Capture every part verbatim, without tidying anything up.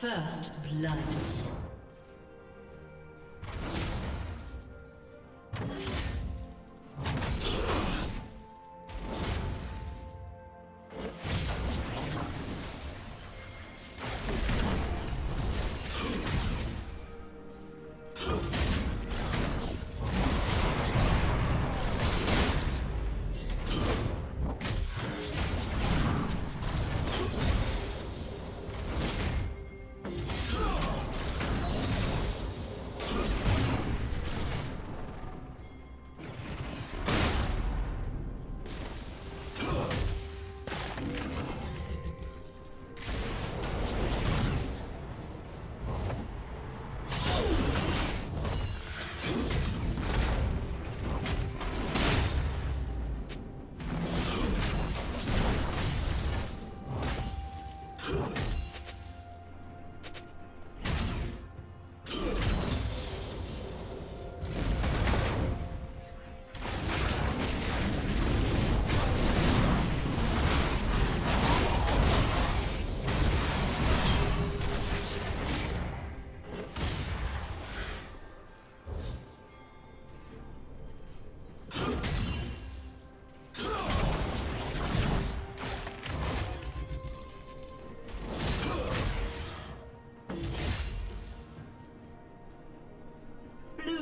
First blood.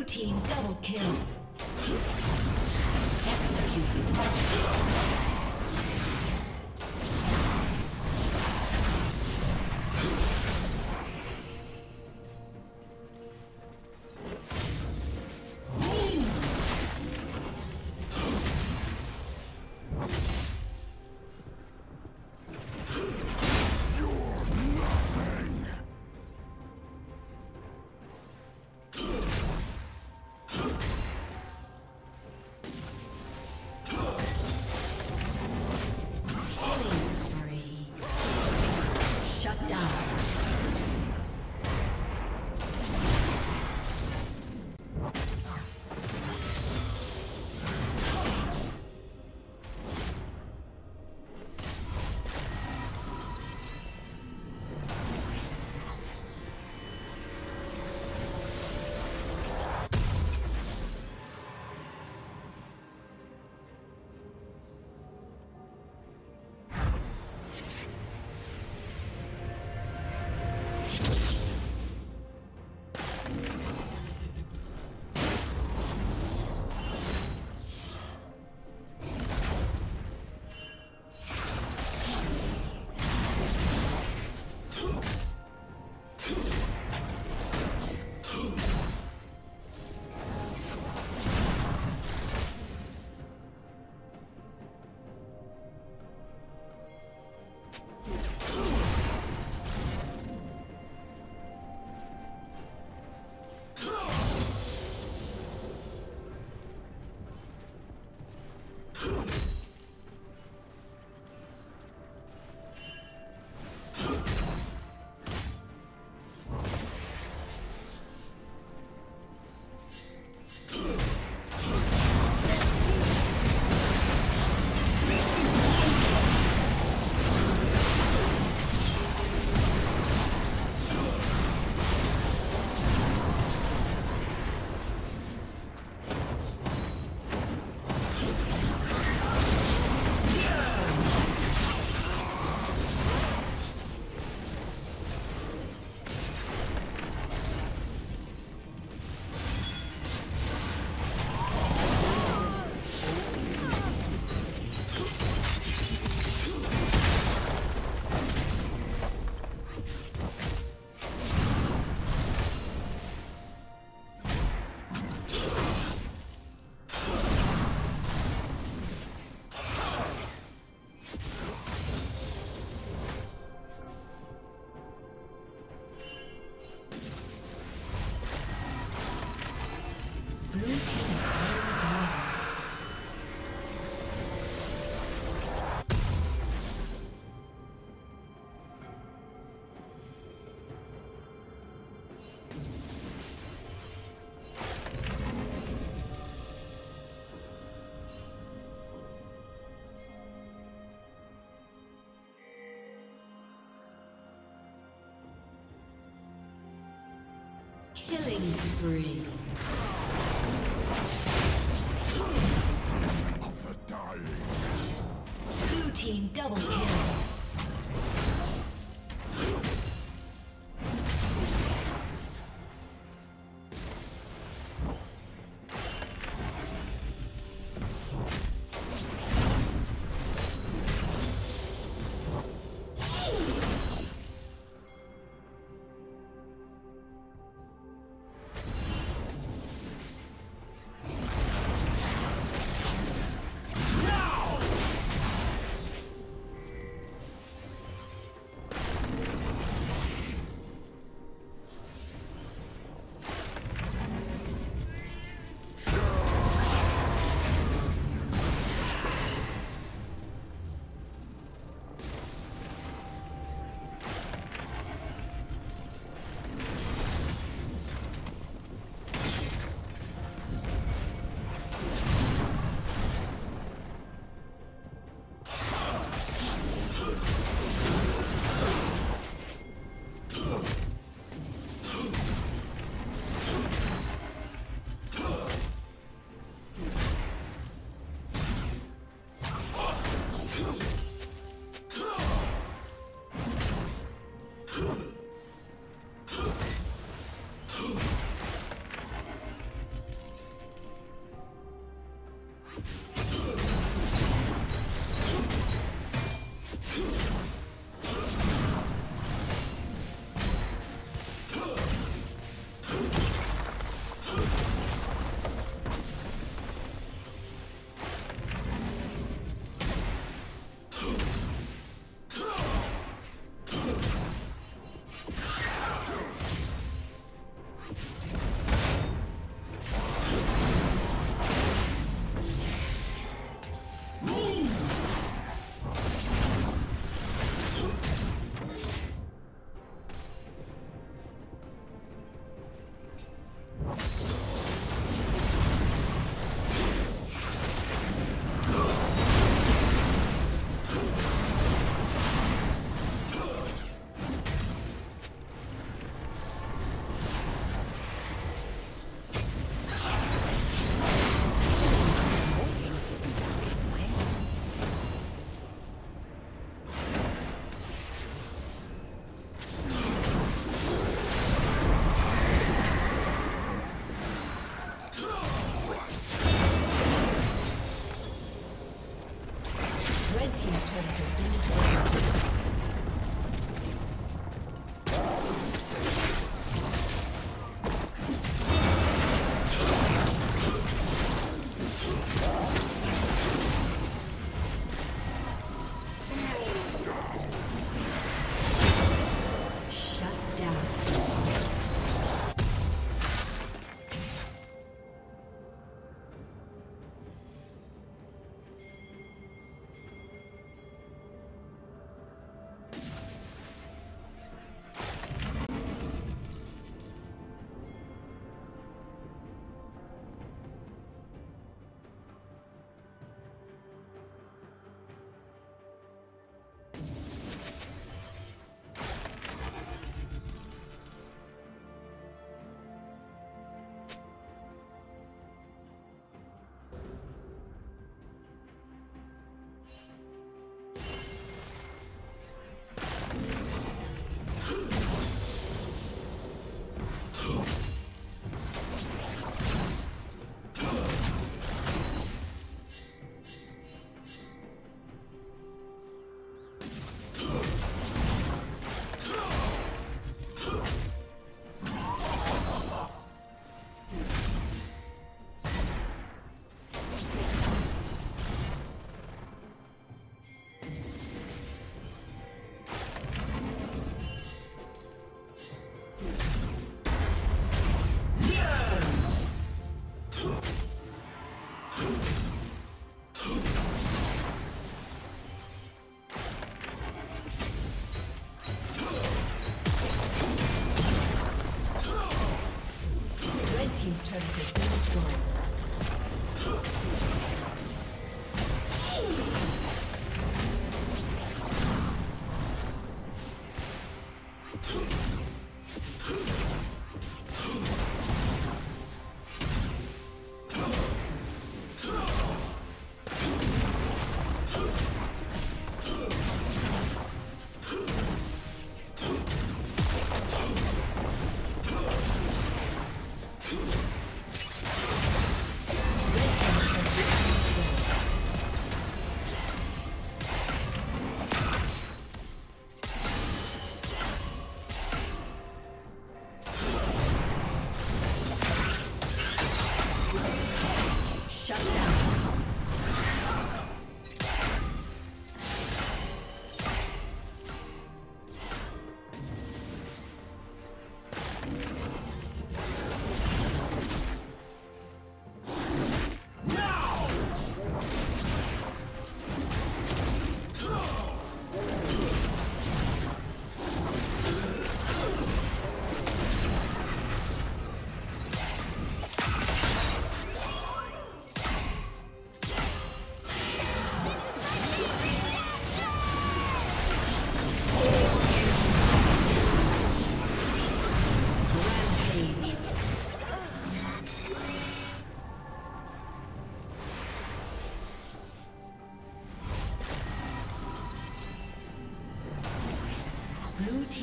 Team double kill. Executed. Killing spree. Of the dying. Blue team double kill. Who?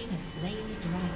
team has slain the dragon.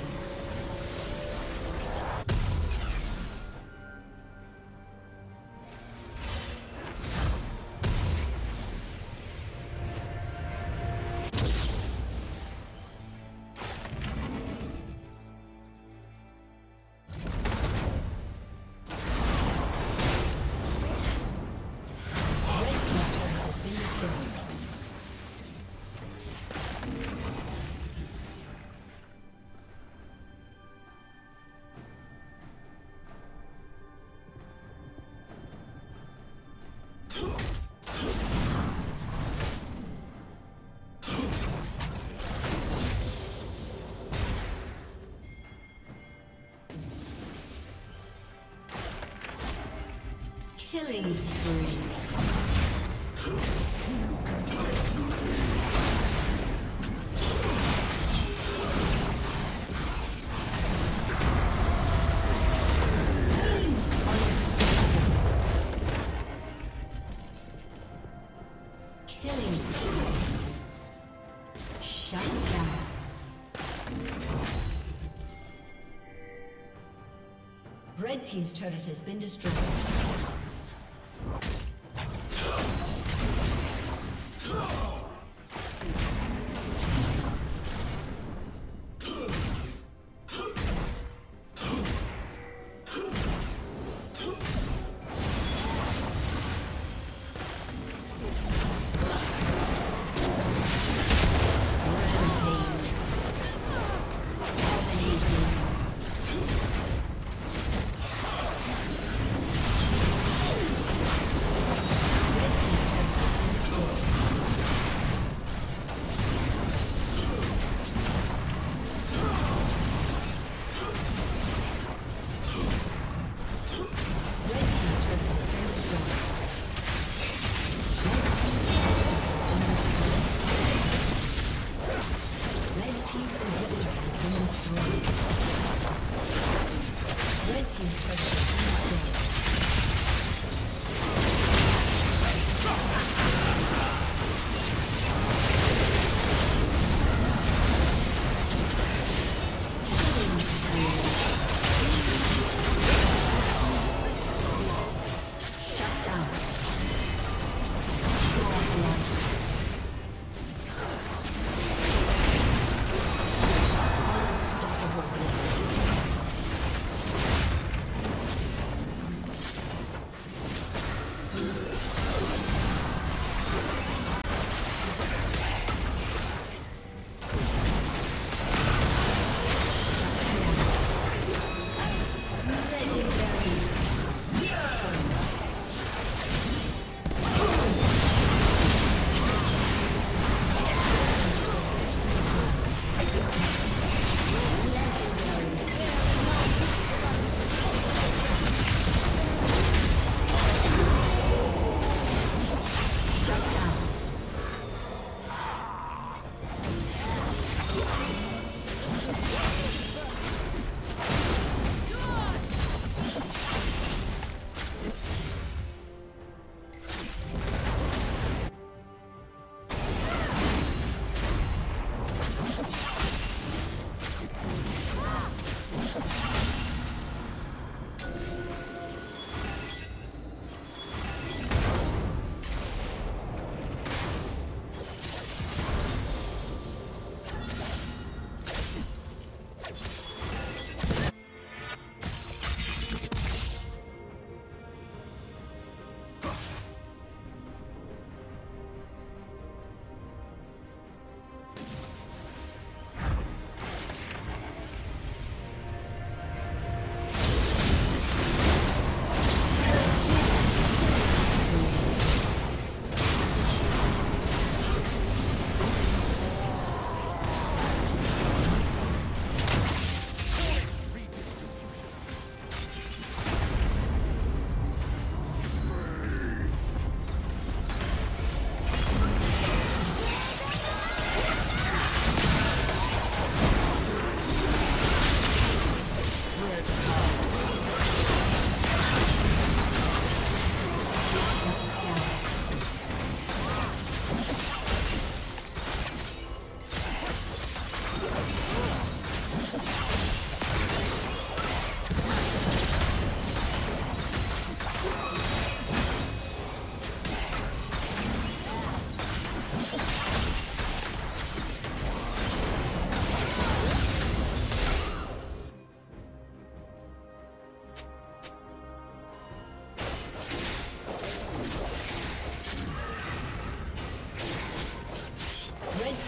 Killing spree. Red team's turret has been destroyed.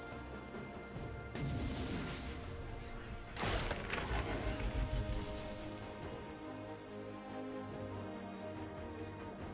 Soon.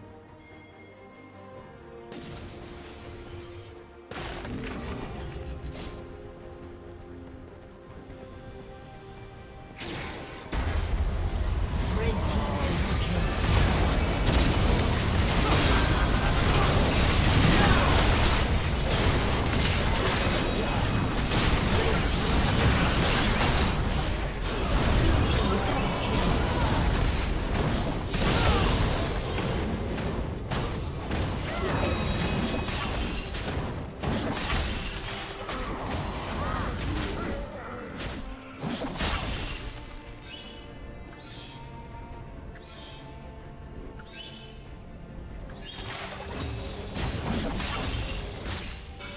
Red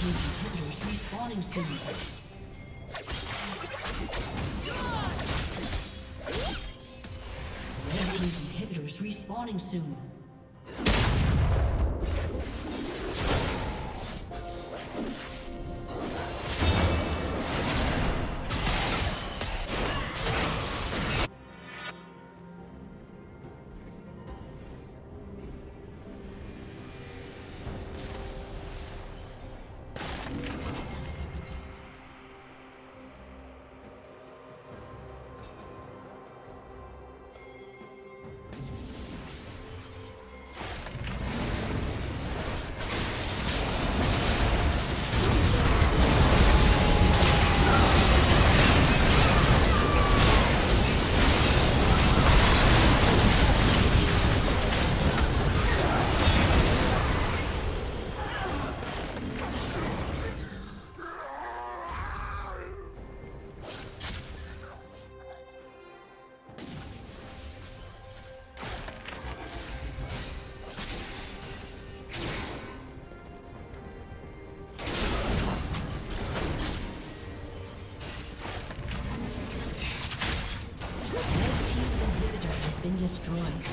team's inhibitor is respawning soon. Destroyed.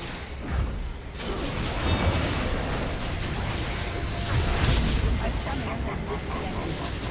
A summoner has disconnected.